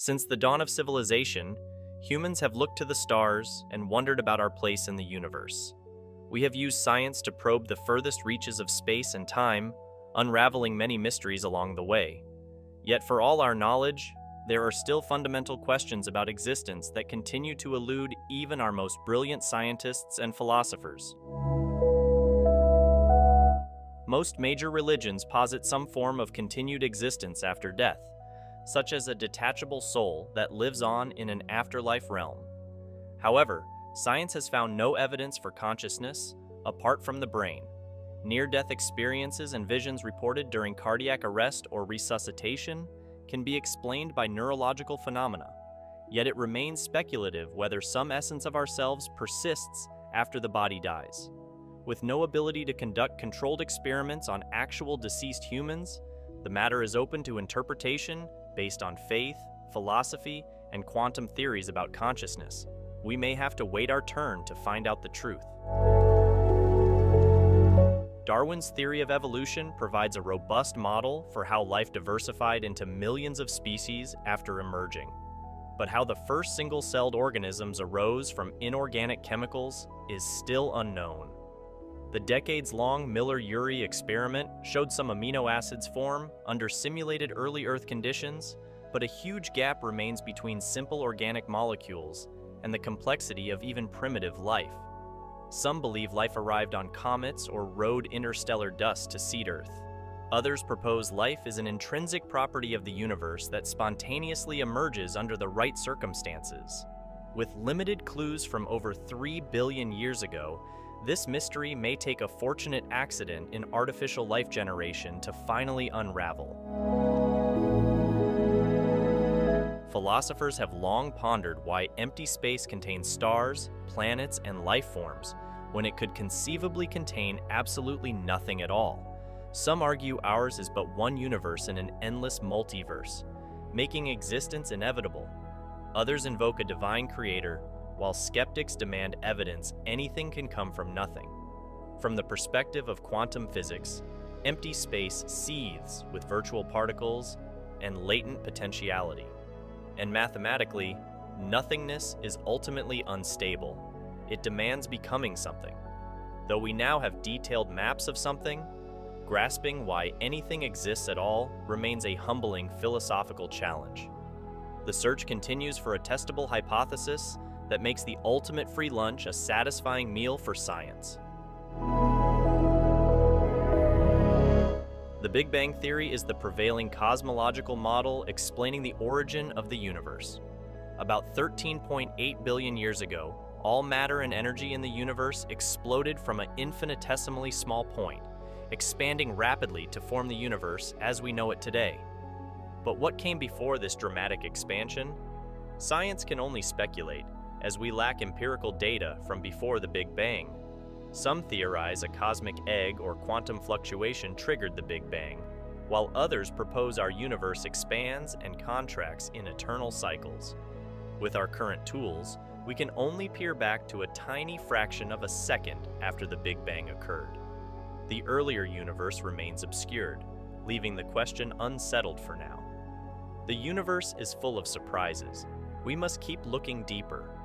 Since the dawn of civilization, humans have looked to the stars and wondered about our place in the universe. We have used science to probe the furthest reaches of space and time, unraveling many mysteries along the way. Yet for all our knowledge, there are still fundamental questions about existence that continue to elude even our most brilliant scientists and philosophers. Most major religions posit some form of continued existence after death, such as a detachable soul that lives on in an afterlife realm. However, science has found no evidence for consciousness apart from the brain. Near-death experiences and visions reported during cardiac arrest or resuscitation can be explained by neurological phenomena, yet it remains speculative whether some essence of ourselves persists after the body dies. With no ability to conduct controlled experiments on actual deceased humans, the matter is open to interpretation based on faith, philosophy, and quantum theories about consciousness. We may have to wait our turn to find out the truth. Darwin's theory of evolution provides a robust model for how life diversified into millions of species after emerging. But how the first single-celled organisms arose from inorganic chemicals is still unknown. The decades-long Miller-Urey experiment showed some amino acids form under simulated early Earth conditions, but a huge gap remains between simple organic molecules and the complexity of even primitive life. Some believe life arrived on comets or rode interstellar dust to seed Earth. Others propose life is an intrinsic property of the universe that spontaneously emerges under the right circumstances. With limited clues from over 3 billion years ago, this mystery may take a fortunate accident in artificial life generation to finally unravel. Philosophers have long pondered why empty space contains stars, planets, and life forms, when it could conceivably contain absolutely nothing at all. Some argue ours is but one universe in an endless multiverse, making existence inevitable. Others invoke a divine creator, while skeptics demand evidence anything can come from nothing. From the perspective of quantum physics, empty space seethes with virtual particles and latent potentiality. And mathematically, nothingness is ultimately unstable. It demands becoming something. Though we now have detailed maps of something, grasping why anything exists at all remains a humbling philosophical challenge. The search continues for a testable hypothesis that makes the ultimate free lunch a satisfying meal for science. The Big Bang theory is the prevailing cosmological model explaining the origin of the universe. About 13.8 billion years ago, all matter and energy in the universe exploded from an infinitesimally small point, expanding rapidly to form the universe as we know it today. But what came before this dramatic expansion? Science can only speculate, as we lack empirical data from before the Big Bang. Some theorize a cosmic egg or quantum fluctuation triggered the Big Bang, while others propose our universe expands and contracts in eternal cycles. With our current tools, we can only peer back to a tiny fraction of a second after the Big Bang occurred. The earlier universe remains obscured, leaving the question unsettled for now. The universe is full of surprises. We must keep looking deeper.